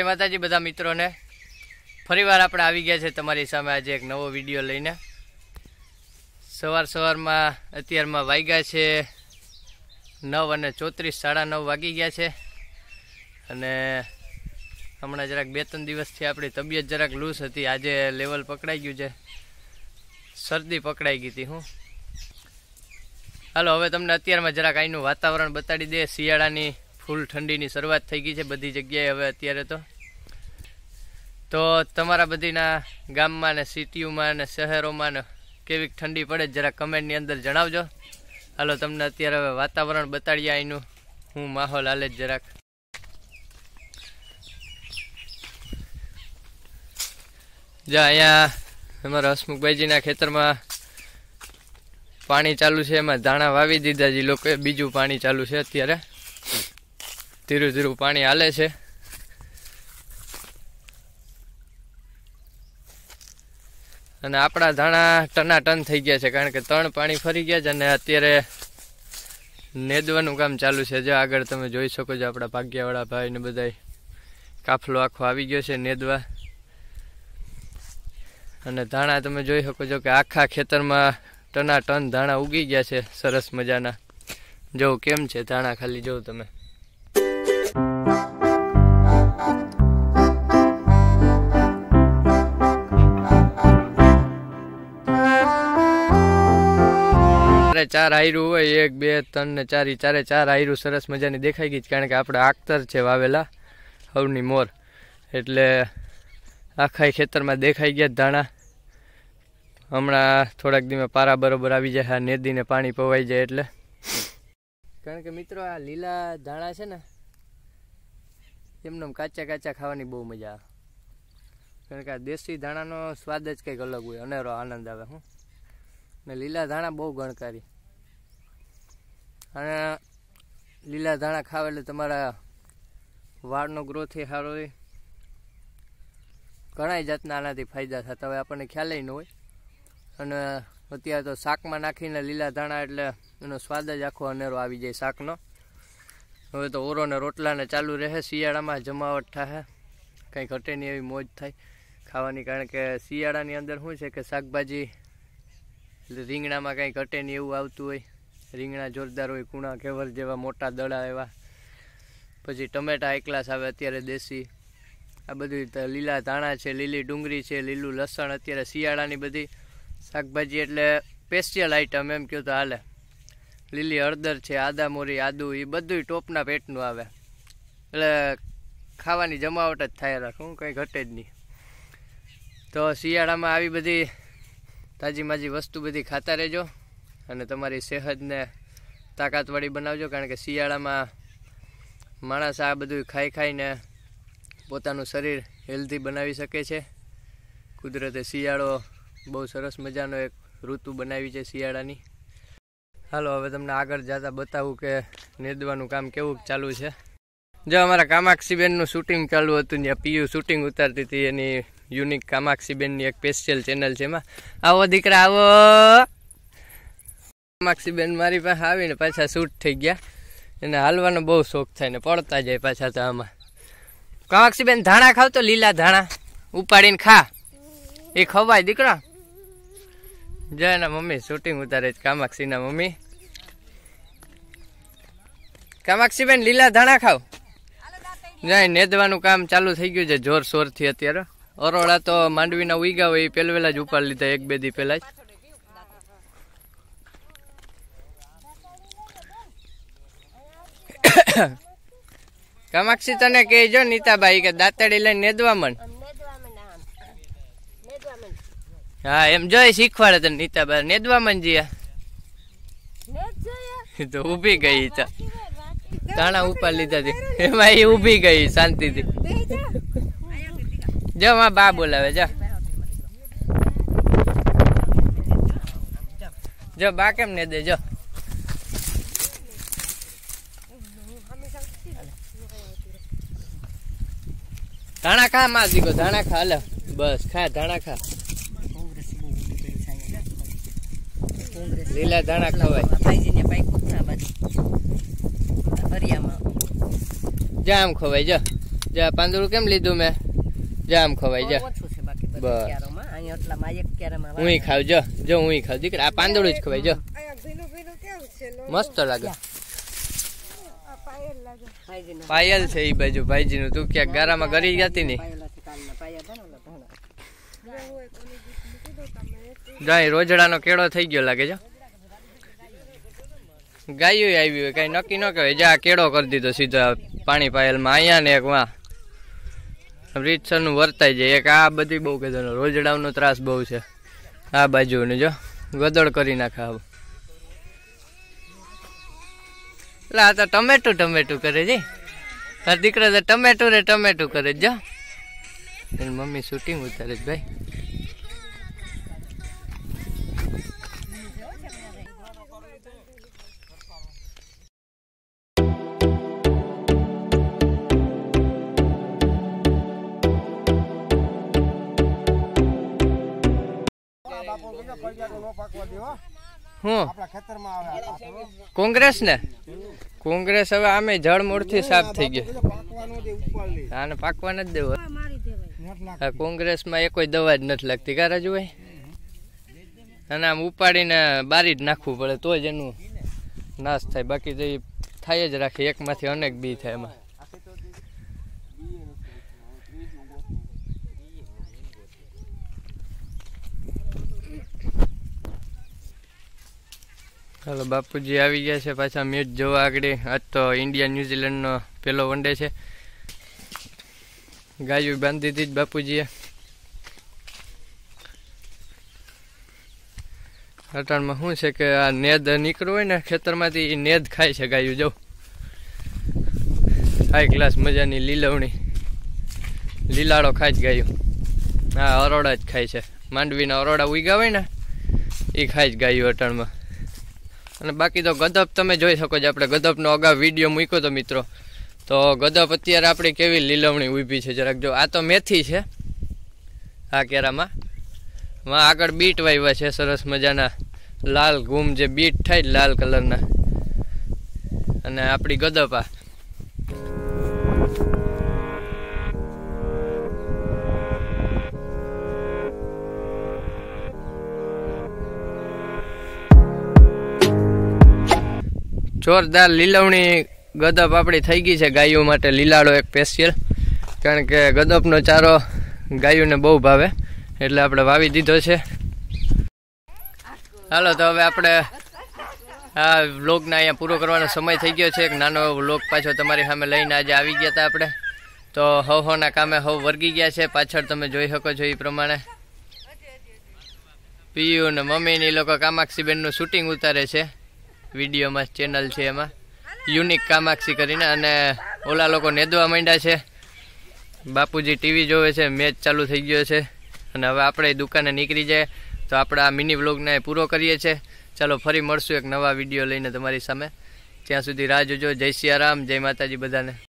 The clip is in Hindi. जय माताजी बधा मित्रों ने फरी वार आपणे आवी गया छे तमारी सामे आज एक नवो विडियो लईने। सवार सवार में अत्यार में वाग्या छे 9:34 9:30 वागी गया छे। हमणां जराक 2-3 दिवस थी आपणी तबियत जराक लूज हती, आजे लेवल पकड़ाई गयुं छे, सर्दी पकड़ाई गई थी हूँ। हलो हवे तमने अत्यार में जराक आईनुं वातावरण बताड़ी दे। शियाळानी फूल ठंडी नी शरूआत थई गई है बधी जग्याए हवे अत्यारे तो तमारा बधीना गाममां ने सिटीओमां ने शहेरोमां ने केवी ठंडी पड़े जरा कमेंटनी अंदर जणावजो। हालो तमने अत्यारे हवे वातावरण बताड़ीए आईनुं हूँ माहोल हाले જરાક। जो अहींया अमारा हसमुखभाईजीना खेतरमां पाणी चालू छे, एमां धाणा वावी दीधा जी लोकोए, बीजुं पाणी चालू छे अत्यारे। धीरू धीरू पाणी हाले छे। અને આપણા ધાણા ટનાટન થઈ ગયા છે કારણ કે 3 પાણી ફરી ગયા છે અને અત્યારે નેદવાનું કામ ચાલુ છે। જો આગળ તમે જોઈ શકો છો આપણા ભાગ્યાવાળા ભાઈ ને બધાય કાફલો આખો આવી ગયો છે નેદવા। અને ધાણા તમે જોઈ શકો છો કે આખા ખેતરમાં ટનાટન ધાણા ઉગી ગયા છે સરસ મજાના। જો કેમ છે ધાણા ખાલી જો તમે। चार आयरू हो, 1 2 3 4 चारे चार आयरू सरस मजानी देखाई गई कारण के आपणे आखतर छे वावेला हवनी मोर एटले आखा खेतर में देखाई गया धाणा। हमणां थोड़ाक दी में पारा बराबर आवी जाए, नेदी ने पाणी पवाई जाए एटले। कारण के मित्रों आ लीला धाणा छे ने एमनेम काचा काचा खावानी बहुत मजा आवे कारण के आ देशी धाणानो स्वाद ज कंईक अलग होय, अनेरो आनंद आवे। हूँ ने लीला धाणा बहुत गणकारी। लीला धाणा खाव एटले तमारा वाळनो ग्रोथ ए सारो होय, घणाय जातना आनाथी फायदा थता होय, आपणे ख्याल य न होय। अने अत्यारे तो शाकमां नाखीने लीला धाणा एटले एनो स्वाद ज आखो अनेरो आवी जाय शाकनो। हवे तो ओरो ने रोटला ने चालू रहे, शियाळामां जमावट थाय, कंई घटे नहीं एवी मोज थाय खावानी। कारण के शियाळानी अंदर शुं छे के शाकभाजी રીંગણા में कहीं घटे नहीं एवं आत हो, રીંગણા जोरदार हो, कूणा घेवर जेवा मोटा दड़ा एवं। पछी टमेटा एक क्लास आवे अत्यारे देशी। आ बधी लीला धाणा है, लीली डूंगरी है, लीलू लसण। अत्यारे शियाळानी बधी शाकभाजी एटले स्पेशियल आइटम एम कहो तो हाले। लीली हळदर है, आदा मोरी, आदू, ए बधुं टोपना पेटनुं आवे एटले खावानी जमावट ज थाय राखे, कहीं घटे ज नहीं। तो शियाळामां आवी बधी ताजी माजी वस्तु बधी खाता रहेजो अने तमारी सेहत ने ताकतवाड़ी बनावजो। कारण के शियाळामां माणस आ बधुं खाई खाईने पोतानुं शरीर हेल्धी बनावी शके छे। कुदरते शियाळो बहुत सरस मजानो एक ऋतु बनावी छे शियाळानी। हालो हवे तमने आगळ जाता बतावुं के नेदवानुं काम केवुं चालू छे। जो अमारा कामाक्षी बेननुं शूटिंग चालू हतुं, ज्यां पीयू शूटिंग उतारती हती एनी यूनिक कामाक्षी बेन नी एक स्पेशियल चेनल छे। मां आवो दीकरा आवो। कामाक्षी बेन मारी पास आवीने पाछा शूट थई गया, एने हालवानो बहुत शौक थाय ने पड़ता जाय पाछा। तो आमा कामाक्षी बेन धाणा खाव तो लीला धाणा उपाड़ीने खा, ए खवाय दीकरा। जय ना मम्मी शूटिंग उतारे कामाक्षी ना मम्मी। कामाक्षी बेन लीला धाणा खाव। जय नेदवानुं काम चालू थई गयुं छे जोरशोर थी अत्यारे। अरोड़ा तो मांडवी ना उगा हो पेलवेला ज उपाड़ी लीधा 1-2 दी पेला। कामाक्षी तने कहो नीताबाई के दाताड़ी लाइन नेदवा मन। हाँ एम जो शीखवाड़े तने नीताबाई नेदवा मन जी। तो उभी गई धाणा उपाड़ी लीधा थी एम उभी गई शांति थी। जो वहाँ बा बोलावे जो बा केम ने दे जो। धाणा खा मासी को, धाणा खा लो बस, खा धाणा खा। लीला धाणा खवाय जाम खवाय जो। जा પાંદડું કેમ લીધું મે જામ ખવાઈ જા ઓછું છે બાકી બધા ક્યારોમાં આય એટલામાં એક ક્યારામાં હુંય ખાવ જો હુંય ખાવ દીકરા આ પાંદડું જ ખવાઈ જો આ ભીનું ભીનું કેવું છે મસ્ત લાગે આ પાયલ લાગે ભાઈજી પાયલ છે ઈ બાજુ ભાઈજી નું તું કે ગારામાં ગરી જાતી ની પાયલ છે કાલના પાયા બનોલા ધાણા જાય રોજડાનો કેળો થઈ ગયો લાગે જો ગાયું આવી હોય કઈ નક્કી ન કહેવાય જા કેળો કરી દીધો સીધો પાણી પાયલમાં આયા ને એક વા રીતસરનું વર્તાઈ જાય એક આ બધી બહુ ગધોનો રોજડાવનો ત્રાસ બહુ છે આ બાજુને જો ગદળ કરી નાખે હવે એટલે આ તો ટમેટું ટમેટું કરે છે આ દીકરા તો ટમેટું રે ટમેટું કરે જો એની મમ્મી શૂટિંગ ઉતારે છે ભાઈ कांग्रेस ने कांग्रेस हवे आमे जड़ मूळथी साफ थई गई आने पाकवा न देव कांग्रेस में एकोय दवा ज नथी लगती का राजुभाई अने आम उपाडीने बारी ज नाखवू पड़े तो ज एनु नाश थाय बाकी तो थाय ज राखे एक मांथी अनेक बी थाय एमां हेलो बापूजी आ गया है पाछा मैच जो आगे आज तो इंडिया न्यूजीलैंड नो पेलो वनडे है गायू बांधी थी बापूजीए अटाण में शू है कि आ नेद निकलो है खेतर में नेद खाई है गायू जो हाई क्लास मजा लीलवणी लीलाड़ो खाई गायू हाँ अरोड़ा ज खाई है मांडवी अरोड़ा उगा हो खाई गायू अटाण में અને બાકી તો ગદપ તમે જોઈ શકો છો આપણે ગદપનો અગાઉ વિડીયો મૂક્યો તો મિત્રો તો ગદપ અત્યારે આપણી કેવી લીલવણી ઊભી છે જરાક જો આ તો મેથી છે આ કેરામાં માં આગળ બીટ વાવ્યા છે સરસ મજાના લાલ ઘૂમ જે બીટ થાય લાલ કલરના અને આપણી ગદપા જોરદાર લીલવણી ગદપ આપણી થઈ ગઈ છે ગાયો માટે લીલાડો એક સ્પેશિયલ કારણ કે ગદપનો ચારો ગાયોને બહુ ભાવે એટલે આપણે વાવી દીધો છે હાલો તો હવે આપણે આ વ્લોગને અહીંયા પૂરો કરવાનો સમય થઈ ગયો છે એક નાનો વ્લોગ પાછો તમારી સામે લઈને આજે આવી ગયા હતા આપણે તો હવના કામે હવ વર્ગી ગયા છે પાછળ તમે જોઈ શકો છો એ પ્રમાણે પિયુ ને મમ્મીની લોકો કામાક્ષીબેનનું શૂટિંગ ઉતારે છે वीडियो में चेनल है एम यूनिक कामाक्षी कर ओला लोग नेदवा मांड्या है बापूजी टीवी जोवे है मैच चालू थी गयो है हमें आप दुकाने निकली जाए तो आप मिनी व्लॉग ने पूरो करिए छे चलो फरी मळशुं एक नवा विडियो लईने तमारी सामे त्यां सुधी राह जोजो जय सियाराम जय माताजी बधाने।